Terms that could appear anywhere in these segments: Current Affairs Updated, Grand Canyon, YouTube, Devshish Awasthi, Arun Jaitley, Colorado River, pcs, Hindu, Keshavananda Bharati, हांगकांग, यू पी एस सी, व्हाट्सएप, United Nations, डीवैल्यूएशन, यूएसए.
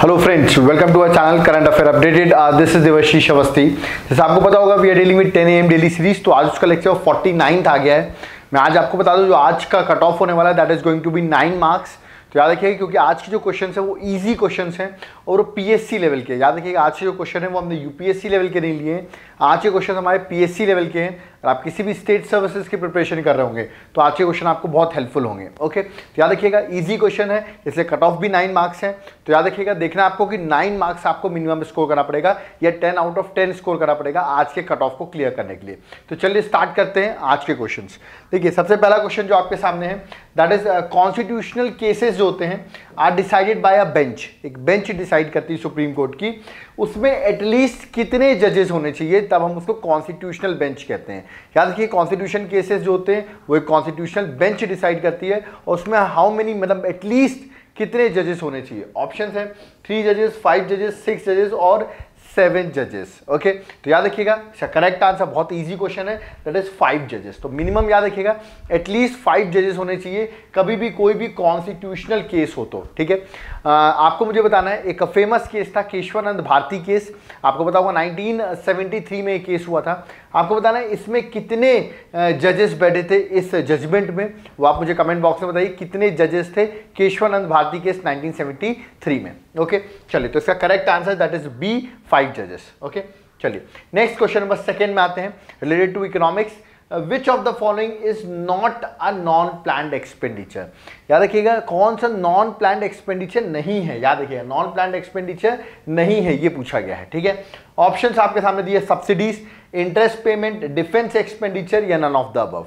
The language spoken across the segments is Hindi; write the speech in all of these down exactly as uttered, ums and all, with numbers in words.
Hello friends, welcome to our channel current affair updated. आज दिस इज देवशीष अवस्थी। जैसे आपको पता होगा we are dealing with ten A M daily series, तो आज उसका लेक्चर फोर्टी नाइन्थ आ गया है। मैं आज आपको बता दूं जो आज का कट ऑफ होने वाला है that is going to be nine marks. तो याद रखिएगा क्योंकि आज के जो क्वेश्चन है वो ईजी क्वेश्चन हैं और वो पी एस सी लेवल के। याद रखिएगा आज के जो क्वेश्चन है वो हमने यू पी एस सी level के नहीं लिए, आज के क्वेश्चन हमारे पी एस सी लेवल के हैं। और आप किसी भी स्टेट सर्विसेज की प्रिपरेशन कर रहे होंगे तो आज के क्वेश्चन आपको बहुत हेल्पफुल होंगे। ओके, तो याद रखिएगा ईजी क्वेश्चन है इसलिए कट ऑफ भी नाइन मार्क्स है। तो याद रखिएगा देखना आपको कि नाइन मार्क्स आपको मिनिमम स्कोर करना पड़ेगा या ten out of ten score करना पड़ेगा आज के कट ऑफ को क्लियर करने के लिए। तो चलिए स्टार्ट करते हैं आज के क्वेश्चन। देखिए सबसे पहला क्वेश्चन जो आपके सामने है दैट इज कॉन्स्टिट्यूशनल केसेस जो होते हैं are decided by a bench. एक बेंच डिसाइड करती है सुप्रीम कोर्ट की, उसमें एटलीस्ट कितने जजेस होने चाहिए तब हम उसको कॉन्स्टिट्यूशनल बेंच कहते हैं। याद रखिए कॉन्स्टिट्यूशन केसेस जो होते हैं वो एक कॉन्स्टिट्यूशनल बेंच डिसाइड करती है और उसमें हाउ मेनी मतलब एटलीस्ट कितने जजेस होने चाहिए। ऑप्शंस हैं थ्री जजेस, फाइव जजेस, सिक्स जजेस और सेवन जजेस। ओके, तो याद रखिएगा इसका करेक्ट आंसर बहुत इजी क्वेश्चन है दैट इज फाइव जजेस। तो मिनिमम याद रखिएगा एटलीस्ट फाइव जजेस होने चाहिए कभी भी कोई भी कॉन्स्टिट्यूशनल केस हो तो। ठीक है, आपको मुझे बताना है एक फेमस केस था केशवानंद भारती केस, आपको पता होगा नाइनटीन सेवेंटी थ्री में ये केस हुआ था। आपको बताना है इसमें कितने जजेस बैठे थे इस जजमेंट में, वो आप मुझे कमेंट बॉक्स में बताइए कितने जजेस थे Kesavananda Bharati case nineteen seventy three में। ओके चलिए, तो इसका correct answer that is B five जजेस। ओके चलिए नेक्स्ट क्वेश्चन नंबर सेकेंड में आते हैं related to economics. Which of the following is not a non planned expenditure. याद रखिएगा कौन सा नॉन प्लान्ड एक्सपेंडिचर नहीं है। याद रखिएगा नॉन प्लान्ड एक्सपेंडिचर नहीं है ये पूछा गया है। ठीक है, ऑप्शंस आपके सामने दिए subsidies, interest payment, defence expenditure या नन ऑफ द अबव।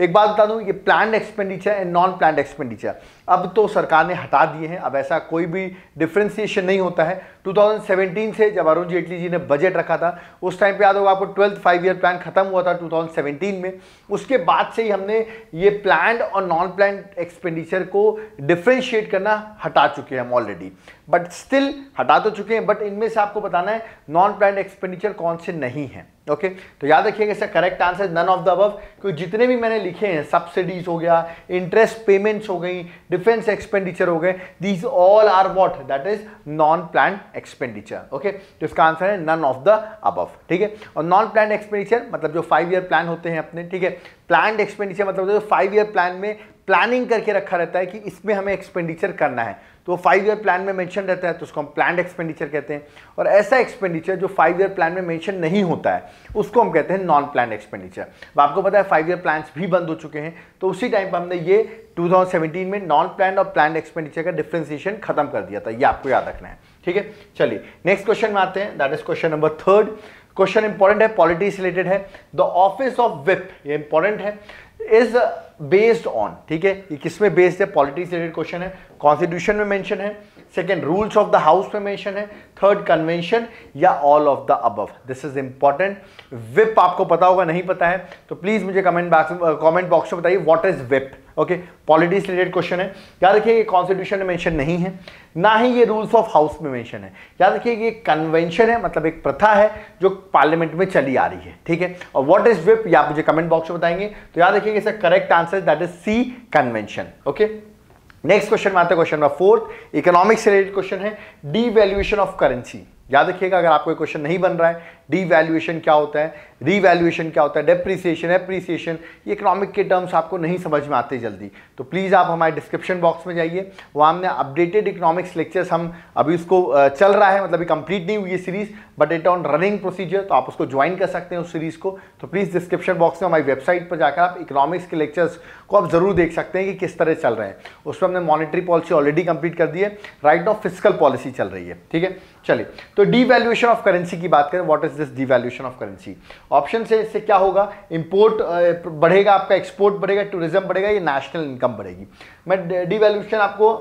एक बात बता दूं ये planned expenditure and non planned expenditure अब तो सरकार ने हटा दिए हैं, अब ऐसा कोई भी डिफ्रेंसिएशन नहीं होता है। टू थाउजेंड सेवेंटीन से जब अरुण जेटली जी ने बजट रखा था उस टाइम पे याद होगा आपको ट्वेल्थ फाइव ईयर प्लान खत्म हुआ था टू थाउजेंड सेवेंटीन में। उसके बाद से ही हमने ये प्लान्ड और नॉन प्लान्ड एक्सपेंडिचर को डिफ्रेंशिएट करना हटा चुके हैं हम ऑलरेडी, बट स्टिल हटा तो चुके हैं, बट इनमें से आपको बताना है नॉन प्लान्ड एक्सपेंडिचर कौन से नहीं है। ओके okay, तो याद रखिएगा इसका correct answer none of the above. क्योंकि जितने भी मैंने लिखे हैं सब्सिडीज हो गया, इंटरेस्ट पेमेंट्स हो गई, डिफेंस एक्सपेंडिचर हो गए, these all are what that is non planned expenditure. Okay, तो इसका आंसर है नन ऑफ द अबव। ठीक है, और नॉन प्लान्ड एक्सपेंडिचर मतलब जो फाइव ईयर प्लान होते हैं अपने। ठीक है, प्लान्ड एक्सपेंडिचर मतलब जो फाइव ईयर प्लान में प्लानिंग करके रखा रहता है कि इसमें हमें एक्सपेंडिचर करना है तो फाइव ईयर प्लान में मेंशन रहता है तो उसको हम प्लान्ड एक्सपेंडिचर कहते हैं। और ऐसा एक्सपेंडिचर जो फाइव ईयर प्लान में मेंशन नहीं होता है उसको हम कहते हैं नॉन प्लान्ड एक्सपेंडिचर। अब आपको पता है फाइव ईयर प्लान्स भी बंद हो चुके हैं तो उसी टाइम पर हमने ये टू थाउजेंड सेवेंटीन में नॉन प्लान्ड और प्लान्ड एक्सपेंडिचर का डिफ्रेंसिएशन खत्म कर दिया था, ये आपको याद रखना है। ठीक है, चलिए नेक्स्ट क्वेश्चन में आते हैं that is question number third. Question important है, पॉलिटिक्स रिलेटेड है। द ऑफिस ऑफ व्हिप ये इंपॉर्टेंट है इज बेस्ड ऑन। ठीक है, ये किस में बेस्ड है, पॉलिटिक्स रिलेटेड क्वेश्चन है। कॉन्स्टिट्यूशन में मेंशन है, second rules of the house में मेंशन है, थर्ड कन्वेंशन या all of the above. This is important. Whip आपको पता होगा, नहीं पता है तो प्लीज मुझे कमेंट बॉक्स कमेंट बॉक्स में बताइए what is whip. Okay, politics related question है। याद रखिए ये कॉन्स्टिट्यूशन में मेंशन नहीं है, ना ही ये रूल्स ऑफ हाउस में मेंशन है। याद रखिए ये कन्वेंशन है मतलब एक प्रथा है जो पार्लियामेंट में चली आ रही है। ठीक है, और व्हाट इज व्हिप ये आप मुझे कमेंट बॉक्स में बताएंगे। तो याद रखिए इसका correct answer that is C convention. Okay, next question में आते हैं question number fourth, economics related question है डीवैल्यूएशन ऑफ करेंसी। याद रखिएगा अगर आपको क्वेश्चन नहीं बन रहा है डीवैल्यूएशन क्या होता है, रीवैल्यूएशन क्या होता है, डेप्रिसिएशन, एप्रिसिएशन, ये इकोनॉमिक के टर्म्स आपको नहीं समझ में आते जल्दी तो प्लीज़ आप हमारे डिस्क्रिप्शन बॉक्स में जाइए, वहाँ हमने अपडेटेड इकोनॉमिक्स लेक्चर्स हम अभी उसको चल रहा है मतलब कंप्लीट नहीं हुई ये series but it on running procedure, तो आप उसको ज्वाइन कर सकते हैं उस सीरीज़ को। तो प्लीज़ डिस्क्रिप्शन बॉक्स में हमारी वेबसाइट पर जाकर आप इकोनॉमिक्स के लेक्चर्स को आप ज़रूर देख सकते हैं कि किस तरह चल रहे हैं। उसमें हमने मॉनेटरी पॉलिसी ऑलरेडी कंप्लीट कर दी है, राइट नाउ फिस्कल पॉलिसी चल रही है। ठीक है, चलिए तो डीवैल्यूएशन ऑफ करेंसी की बात करें, what is this डीवैल्यूएशन of currency. Option से इससे क्या होगा, इंपोर्ट बढ़ेगा आपका, एक्सपोर्ट बढ़ेगा, टूरिज्म बढ़ेगा, ये नेशनल इनकम बढ़ेगी। मैं डीवैल्यूएशन आपको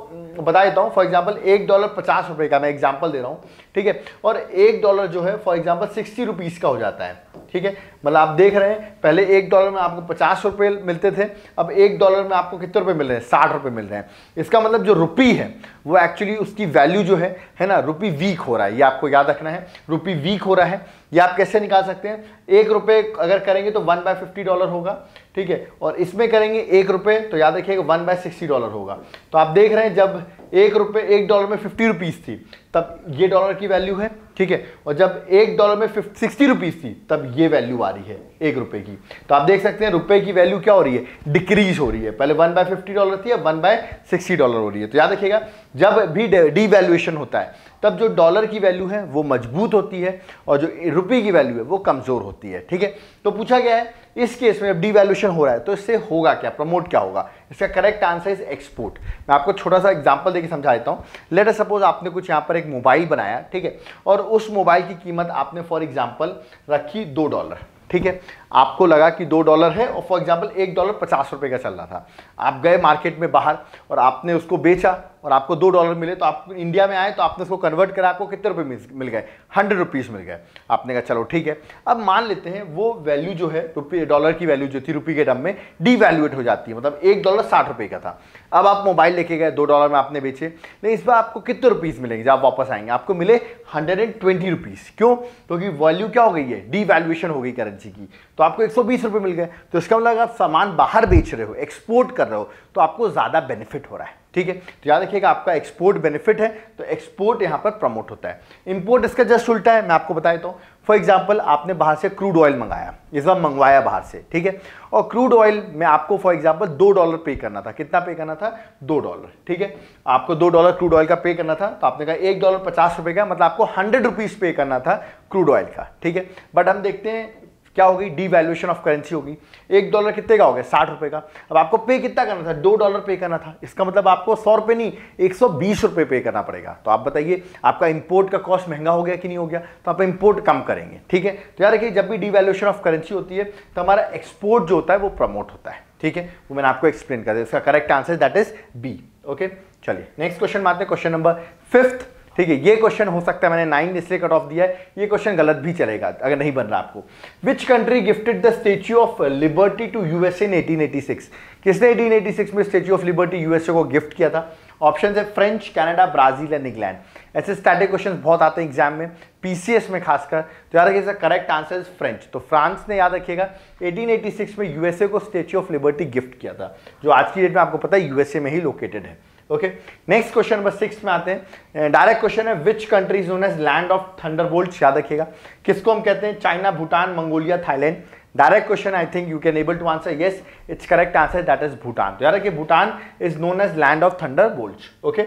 बता देता हूँ, फॉर एग्जांपल एक डॉलर पचास रुपए का मैं एग्जांपल दे रहा हूँ। ठीक है, और एक डॉलर जो है फॉर एग्जांपल सिक्सटी रुपीज का हो जाता है। ठीक है, मतलब आप देख रहे हैं पहले एक डॉलर में आपको पचास रुपये मिलते थे, अब एक डॉलर में आपको कितने रुपये मिल रहे हैं, साठ रुपये मिल रहे हैं। इसका मतलब जो रुपी है वो एक्चुअली उसकी वैल्यू जो है है ना रुपी वीक हो रहा है, ये आपको याद रखना है। रुपी वीक हो रहा है ये आप कैसे निकाल सकते हैं, एक रुपये अगर करेंगे तो वन बाय फिफ्टी डॉलर होगा। ठीक है, और इसमें करेंगे एक रुपये तो याद रखिएगा वन बाय सिक्सटी डॉलर होगा। तो आप देख रहे हैं जब एक रुपये एक डॉलर में फिफ्टी रुपीज़ थी तब ये डॉलर की वैल्यू है, ठीक है, और जब एक डॉलर में फिफ्टी सिक्सटी रुपीज़ थी तब ये वैल्यू आ रही है एक रुपये की। तो आप देख सकते हैं रुपये की वैल्यू क्या हो रही है, डिक्रीज हो रही है। पहले वन बाय फिफ्टी डॉलर थी, अब वन बाय सिक्सटी डॉलर हो रही है। तो याद रखिएगा जब भी डीवैल्यूएशन होता है तब जो डॉलर की वैल्यू है वो मजबूत होती है और जो रुपये की वैल्यू है वो कमज़ोर होती है। ठीक है, तो पूछा गया है इस केस में अब डीवैल्यूएशन हो रहा है तो इससे होगा क्या, प्रमोट क्या होगा। इसका करेक्ट आंसर इज एक्सपोर्ट। मैं आपको छोटा सा एग्जांपल देके समझा देता हूँ। लेट अस सपोज आपने कुछ यहाँ पर एक मोबाइल बनाया, ठीक है, और उस मोबाइल की कीमत आपने फॉर एग्जाम्पल रखी दो डॉलर, ठीक है, आपको लगा कि दो डॉलर है और फॉर एग्जाम्पल एक डॉलर पचास रुपये का चल रहा था। आप गए मार्केट में बाहर और आपने उसको बेचा और आपको दो डॉलर मिले, तो आप इंडिया में आए तो आपने उसको कन्वर्ट करा, आपको कितने रुपए मिल गए, हंड्रेड रुपीज़ मिल गए। आपने कहा चलो ठीक है, अब मान लेते हैं वो वैल्यू जो है रुपये डॉलर की वैल्यू जो थी रुपये के टर्म में डीवैल्यूएट हो जाती है, मतलब एक डॉलर साठ रुपये का था। अब आप मोबाइल लेके गए दो डॉलर में आपने बेचे, लेकिन इस बार आपको कितने रुपीज़ मिलेंगे जब आप वापस आएंगे, आपको मिले हंड्रेड एंड ट्वेंटी रुपीज़। क्यों, क्योंकि वैल्यू क्या हो गई है, डीवैल्यूएशन हो गई करेंसी की, तो आपको एक सौ बीस रुपये मिल गए। तो इसका मतलब आप सामान बाहर बेच रहे हो, एक्सपोर्ट कर रहे हो, तो आपको ज़्यादा बेनिफिट हो रहा है। ठीक है, तो याद रखिएगा आपका एक्सपोर्ट बेनिफिट है तो एक्सपोर्ट यहाँ पर प्रमोट होता है। इंपोर्ट इसका जस्ट उल्टा है, मैं आपको बता देता हूँ। फॉर एग्जाम्पल आपने बाहर से क्रूड ऑयल मंगाया, इस बार मंगवाया बाहर से, ठीक है, और क्रूड ऑयल में आपको फॉर एग्जाम्पल दो डॉलर पे करना था। कितना पे करना था, दो डॉलर, ठीक है, आपको दो डॉलर क्रूड ऑयल का पे करना था। तो आपने कहा एक डॉलर पचास रुपये का, मतलब आपको हंड्रेड रुपीज़ पे करना था क्रूड ऑयल का, ठीक है। बट हम देखते हैं क्या होगी, डीवैल्यूएशन ऑफ करेंसी होगी। एक डॉलर कितने का हो गया, साठ रुपये का। अब आपको पे कितना करना था, दो डॉलर पे करना था। इसका मतलब आपको सौ रुपये नहीं एक सौ बीस रुपये पे करना पड़ेगा। तो आप बताइए आपका इंपोर्ट का कॉस्ट महंगा हो गया कि नहीं हो गया, तो आप इंपोर्ट कम करेंगे। ठीक है, तो याद रखिए जब भी डीवैल्यूएशन ऑफ करेंसी होती है तो हमारा एक्सपोर्ट जो होता है वो प्रमोट होता है। ठीक है, वो मैंने आपको एक्सप्लेन कर दिया। इसका correct answer that is B. Okay, चलिए नेक्स्ट क्वेश्चन मानते हैं, क्वेश्चन नंबर फिफ्थ। ठीक है, ये क्वेश्चन हो सकता है मैंने नाइन इसलिए कट ऑफ दिया है, ये क्वेश्चन गलत भी चलेगा अगर नहीं बन रहा आपको। Which country gifted the statue of liberty to यूएसए in eighteen eighty six? किसने एटीन एटी सिक्स में स्टेच्यू ऑफ लिबर्टी यूएसए को गिफ्ट किया था? ऑप्शन है French, Canada, Brazil and England. ऐसे स्टैटिक क्वेश्चन बहुत आते हैं एग्जाम में, पीसीएस में खासकर। तो याद रखिएगा करेक्ट आंसर इज फ्रेंच। तो फ्रांस ने याद रखिएगा एटीन एटी सिक्स में यूएसए को स्टेच्यू ऑफ लिबर्टी गिफ्ट किया था, जो आज की डेट में आपको पता है यूएसए में ही लोकेटेड है। Okay, next question number six में आते हैं। डायरेक्ट क्वेश्चन है which countries known as land of thunderbolts? याद रखिएगा किसको हम कहते हैं, China, Bhutan, Mongolia, Thailand. Direct question, I think you can able to answer, yes it's correct answer that is Bhutan. तो याद रखिए Bhutan is known as land of thunderbolts. Okay,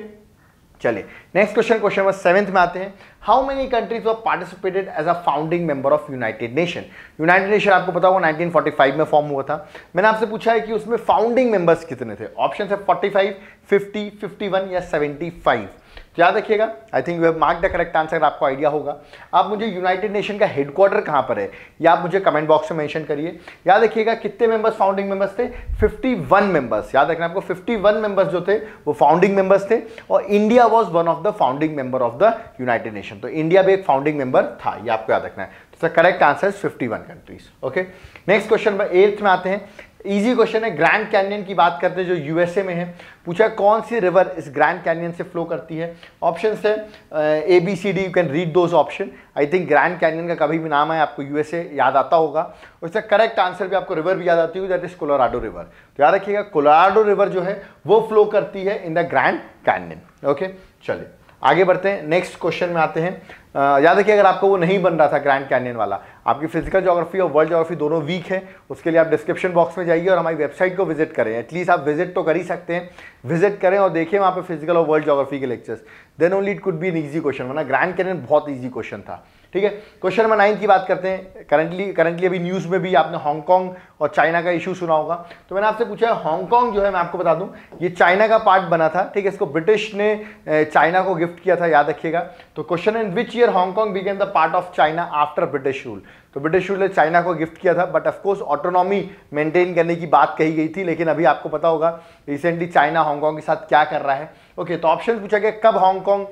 चलिए next question, question number seventh में आते हैं। How many countries were participated as a founding member of United Nation? United Nation आपको पता होगा नाइनटीन फोर्टी फाइव में फॉर्म हुआ था। मैंने आपसे पूछा है कि उसमें फाउंडिंग मेंबर्स कितने थे। ऑप्शन है forty five, fifty, fifty one या सेवेंटी फाइव। तो याद रखिएगा I think you have mark the correct answer, आपको आइडिया होगा। आप मुझे यूनाइटेड नेशन का हेडक्वार्टर कहाँ पर है या आप मुझे कमेंट बॉक्स में मेंशन करिए। याद रखिएगा कितने मेंबर्स फाउंडिंग मेंबर्स थे, फिफ्टी वन मेंबर्स। याद रखना आपको फिफ्टी वन मेंबर्स जो थे वो फाउंडिंग मेंबर्स थे और India was one of the founding member of the United Nation. तो इंडिया भी एक फाउंडिंग मेंबर था, ये आपको याद रखना है। तो correct answer is fifty one countries. Okay, next question number eighth में आते हैं। इजी क्वेश्चन है, ग्रैंड कैनियन की बात करते हैं जो यूएसए में है। पूछा कौन सी रिवर इस ग्रैंड कैनियन से फ्लो करती है। ऑप्शंस है A B C D, you can read those option. I think Grand Canyon का कभी भी नाम है आपको यूएसए याद आता होगा और इसका करेक्ट आंसर भी आपको रिवर भी याद आती होगी, दैट इज कोलोराडो रिवर। तो याद रखिएगा कोलोराडो रिवर जो है वो फ्लो करती है in the Grand Canyon. Okay, चलिए आगे बढ़ते हैं, नेक्स्ट क्वेश्चन में आते हैं। याद रखिए अगर आपको वो नहीं बन रहा था ग्रैंड कैनियन वाला, आपकी फिजिकल ज्योग्राफी और वर्ल्ड ज्योग्राफी दोनों वीक है, उसके लिए आप डिस्क्रिप्शन बॉक्स में जाइए और हमारी वेबसाइट को विजिट करें। एटलीस्ट आप विजिट तो कर ही सकते हैं, विजिट करें और देखें वहाँ पे फिजिकल और वर्ल्ड ज्योग्राफी के lectures, then only it could be an easy question, वरना ग्रैंड कैनियन बहुत ईजी क्वेश्चन था। ठीक है, क्वेश्चन नंबर नाइन की बात करते हैं। करंटली करंटली अभी न्यूज़ में भी आपने हांगकांग और चाइना का इशू सुना होगा। तो मैंने आपसे पूछा है हांगकांग जो है, मैं आपको बता दूं ये चाइना का पार्ट बना था। ठीक है, इसको ब्रिटिश ने चाइना को गिफ्ट किया था, याद रखिएगा। तो question in which year हांगकांग became the part of China after British rule? तो ब्रिटिश रूल ने चाइना को गिफ्ट किया था, बट ऑफकोर्स ऑटोनॉमी मेंटेन करने की बात कही गई थी, लेकिन अभी आपको पता होगा रिसेंटली चाइना हांगकांग के साथ क्या कर रहा है। ओके, तो ऑप्शन पूछा गया कब हांगकांग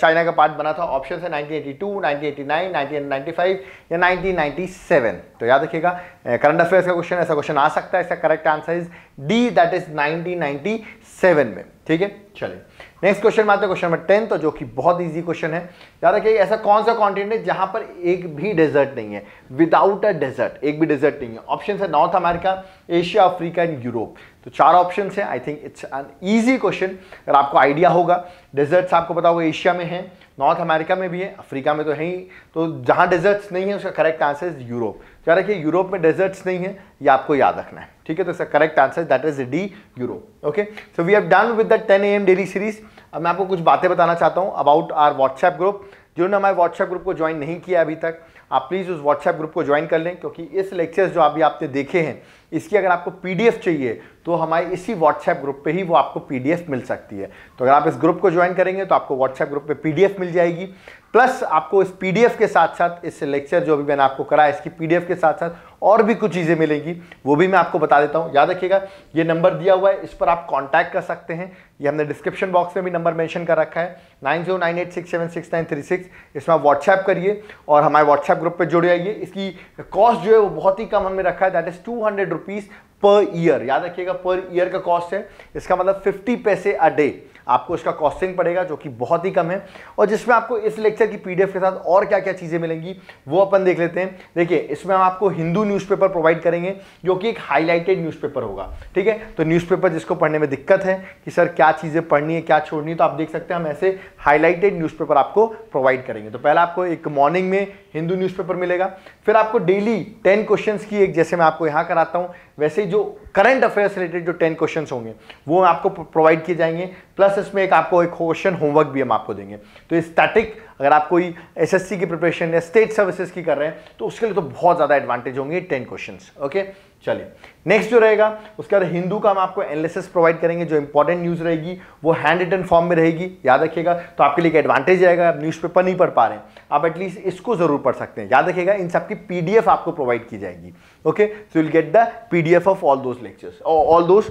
चाइना का पार्ट बना था। ऑप्शन है nineteen eighty two, nineteen eighty nine, nineteen ninety five या नाइनटीन नाइंटी सेवन। तो याद रखिएगा करंट अफेयर्स का क्वेश्चन, ऐसा क्वेश्चन आ सकता है। इसका correct answer is D, that is nineteen ninety seven में। ठीक है, चलिए नेक्स्ट क्वेश्चन में आते हैं क्वेश्चन नंबर टेन, तो जो कि बहुत इजी क्वेश्चन है। याद रखिए ऐसा कौन सा कॉन्टिनेंट है जहां पर एक भी डेजर्ट नहीं है, विदाउट अ डेजर्ट, एक भी डेजर्ट नहीं है। ऑप्शन है North America, Asia, Africa and Europe. तो चार ऑप्शन है। I think it's an easy question अगर आपको आइडिया होगा। डेजर्ट्स आपको पता होगा एशिया में है, नॉर्थ अमेरिका में भी है, अफ्रीका में तो है ही, तो जहाँ डेजर्ट्स नहीं है उसका करेक्ट आंसर इज यूरोप। क्या रखिए यूरोप में डेजर्ट्स नहीं है, ये आपको याद रखना है, ठीक है। तो इसका correct answer that is D Europe. Okay, so we have done with the ten A M daily series. अब मैं आपको कुछ बातें बताना चाहता हूँ अबाउट आर व्हाट्सएप ग्रुप। जिन्होंने हमारे व्हाट्सएप ग्रुप को ज्वाइन नहीं किया अभी तक, आप प्लीज़ उस व्हाट्सएप ग्रुप को ज्वाइन कर लें, क्योंकि इस लेक्चर्स जो अभी आपने देखे हैं इसकी अगर आपको पीडीएफ चाहिए तो हमारे इसी व्हाट्सएप ग्रुप पे ही वो आपको पीडीएफ मिल सकती है। तो अगर आप इस ग्रुप को ज्वाइन करेंगे तो आपको व्हाट्सएप ग्रुप पे पीडीएफ मिल जाएगी, प्लस आपको इस पीडीएफ के साथ साथ इस लेक्चर जो अभी मैंने आपको कराया इसकी पीडीएफ के साथ साथ और भी कुछ चीज़ें मिलेंगी, वो भी मैं आपको बता देता हूँ। याद रखिएगा ये नंबर दिया हुआ है, इस पर आप कॉन्टैक्ट कर सकते हैं। ये हमने डिस्क्रिप्शन बॉक्स में भी नंबर मैंशन कर रखा है nine zero nine eight six seven six nine three six. इसमें आप व्हाट्सएप करिए और हमारे व्हाट्सएप ग्रुप पर जुड़ जाइए। इसकी कॉस्ट जो है वो बहुत ही कम हमने रखा है, that is two hundred rupees per year. याद रखिएगा पर ईयर का कॉस्ट है, इसका मतलब पचास पैसे अ डे आपको इसका कॉस्टिंग पड़ेगा, जो कि बहुत ही कम है। और जिसमें आपको इस लेक्चर की पीडीएफ के साथ और क्या क्या चीज़ें मिलेंगी वो अपन देख लेते हैं। देखिए इसमें हम आपको हिंदू न्यूज़पेपर प्रोवाइड करेंगे, जो कि एक हाईलाइटेड न्यूज़पेपर होगा, ठीक है। तो न्यूज़पेपर जिसको पढ़ने में दिक्कत है कि सर क्या चीज़ें पढ़नी है क्या छोड़नी है, तो आप देख सकते हैं हम ऐसे हाईलाइटेड न्यूज़पेपर आपको प्रोवाइड करेंगे। तो पहला आपको एक मॉर्निंग में हिंदू न्यूज़पेपर मिलेगा, फिर आपको डेली टेन क्वेश्चन की एक, जैसे मैं आपको यहाँ कराता हूँ वैसे ही जो करंट अफेयर्स रिलेटेड जो टेन क्वेश्चन होंगे वो आपको प्रोवाइड किए जाएंगे, प्लस इसमें एक आपको एक क्वेश्चन होमवर्क भी हम आपको देंगे। तो स्टैटिक अगर आप कोई एसएससी की प्रिपरेशन या स्टेट सर्विसेज की कर रहे हैं तो उसके लिए तो बहुत ज़्यादा एडवांटेज होंगे टेन क्वेश्चंस। ओके चलिए नेक्स्ट जो रहेगा उसके बाद हिंदू का हम आपको एनालिसिस प्रोवाइड करेंगे, जो इंपॉर्टेंट न्यूज़ रहेगी वो हैंड रिटन फॉर्म में रहेगी। याद रखिएगा तो आपके लिए एक एडवांटेज रहेगा, आप न्यूज़पेपर नहीं पढ़ पा रहे हैं आप एटलीस्ट इसको ज़रूर पढ़ सकते हैं। याद रखिएगा इन सब की पीडीएफ आपको प्रोवाइड की जाएगी। Okay so will get the PDF of all those lectures, all those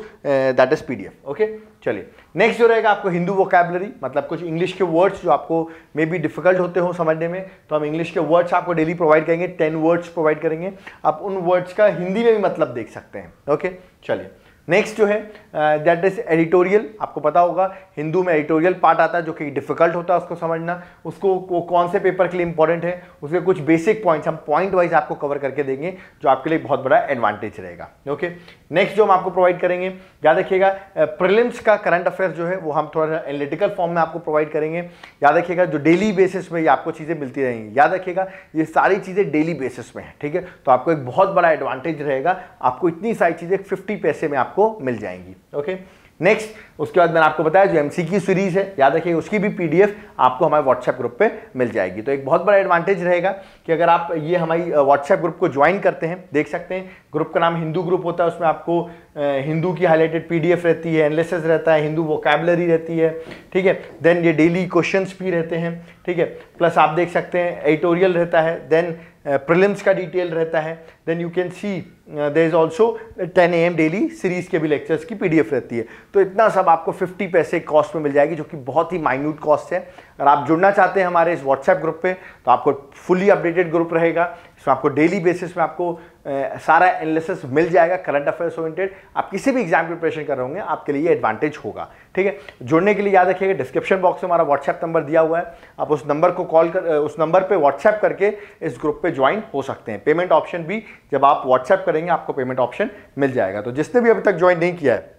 that is PDF. Okay चलिए नेक्स्ट जो रहेगा आपको हिंदू वोकैबुलरी, मतलब कुछ इंग्लिश के वर्ड्स जो आपको मे बी डिफिकल्ट होते हो समझने में, तो हम इंग्लिश के वर्ड्स आपको डेली प्रोवाइड करेंगे, टेन वर्ड्स प्रोवाइड करेंगे। आप उन वर्ड्स का हिंदी में भी मतलब देख सकते हैं। ओके चलिए नेक्स्ट जो है दैट इज एडिटोरियल। आपको पता होगा हिंदू में एडिटोरियल पार्ट आता है जो कि डिफिकल्ट होता है उसको समझना, उसको वो कौन से पेपर के लिए इंपॉर्टेंट है, उसके कुछ बेसिक पॉइंट्स हम पॉइंट वाइज आपको कवर करके देंगे, जो आपके लिए बहुत बड़ा एडवांटेज रहेगा। ओके नेक्स्ट जो हम आपको प्रोवाइड करेंगे, याद रखिएगा प्रीलिम्स का करंट अफेयर्स जो है वो हम थोड़ा सा एनालिटिकल फॉर्म में आपको प्रोवाइड करेंगे। याद रखिएगा जो डेली बेसिस में ये आपको चीज़ें मिलती रहेंगी। याद रखिएगा ये सारी चीज़ें डेली बेसिस में है, ठीक है। तो आपको एक बहुत बड़ा एडवांटेज रहेगा, आपको इतनी सारी चीज़ें फिफ्टी पैसे में को मिल जाएंगी। ओके नेक्स्ट उसके बाद मैंने आपको बताया जो एमसीक्यू सीरीज है, याद रखिए उसकी भी पीडीएफ आपको हमारे व्हाट्सएप ग्रुप पे मिल जाएगी। तो एक बहुत बड़ा एडवांटेज रहेगा कि अगर आप ये हमारी व्हाट्सएप ग्रुप को ज्वाइन करते हैं, देख सकते हैं ग्रुप का नाम हिंदू ग्रुप होता है, उसमें आपको हिंदू की हाईलाइटेड पीडीएफ रहती है, एनालिसिस रहता है, हिंदू वोकैबुलरी रहती है, ठीक है। देन ये डेली क्वेश्चंस भी रहते हैं, ठीक है, प्लस आप देख सकते हैं एडिटोरियल रहता है, देन प्रीलिम्स का डिटेल रहता है, then you can see there is also ten A M daily series के भी लेक्चर्स की पीडीएफ रहती है। तो इतना सब आपको पचास पैसे कॉस्ट में मिल जाएगी, जो कि बहुत ही माइन्यूट कॉस्ट है। अगर आप जुड़ना चाहते हैं हमारे इस व्हाट्सएप ग्रुप पे तो आपको फुली अपडेटेड ग्रुप रहेगा, इसमें आपको डेली बेसिस में आपको आ, सारा एनालिसिस मिल जाएगा करंट अफेयर्स ओरिएंटेड। आप किसी भी एग्जाम प्रिपरेशन कर रहे होंगे आपके लिए एडवांटेज होगा, ठीक है। जुड़ने के लिए याद रखिएगा डिस्क्रिप्शन बॉक्स में हमारा व्हाट्सएप नंबर दिया हुआ है, आप उस नंबर को कॉल कर उस नंबर पर व्हाट्सएप करके इस ग्रुप पर ज्वाइन हो सकते हैं। पेमेंट ऑप्शन भी जब आप व्हाट्सएप करेंगे आपको पेमेंट ऑप्शन मिल जाएगा। तो जिसने भी अभी तक ज्वाइन नहीं किया है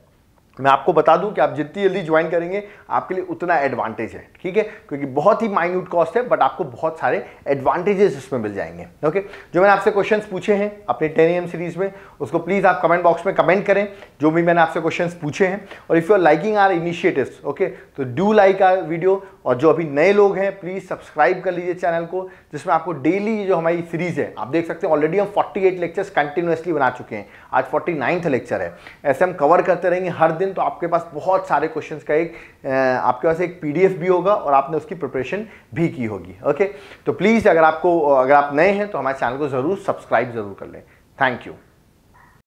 मैं आपको बता दूं कि आप जितनी जल्दी ज्वाइन करेंगे आपके लिए उतना एडवांटेज है, ठीक है, क्योंकि बहुत ही माइन्यूट कॉस्ट है बट आपको बहुत सारे एडवांटेजेस इसमें मिल जाएंगे। ओके जो मैंने आपसे क्वेश्चंस पूछे हैं अपने टेन ए एम सीरीज में उसको प्लीज़ आप कमेंट बॉक्स में कमेंट करें जो भी मैंने आपसे क्वेश्चंस पूछे हैं। और if you are liking our initiatives okay तो डू लाइक आवर वीडियो। और जो अभी नए लोग हैं प्लीज़ सब्सक्राइब कर लीजिए चैनल को, जिसमें आपको डेली जो हमारी सीरीज़ है आप देख सकते हैं ऑलरेडी हम फोर्टी एट लेक्चर्स कंटिन्यूसली बना चुके हैं, आज फोर्टी नाइन्थ लेक्चर है, ऐसे हम कवर करते रहेंगे हर दिन। तो आपके पास बहुत सारे क्वेश्चंस का एक आपके पास एक पीडीएफ भी होगा और आपने उसकी प्रिपरेशन भी की होगी। ओके तो प्लीज़ अगर आपको अगर आप नए हैं तो हमारे चैनल को ज़रूर सब्सक्राइब ज़रूर कर लें। Thank you.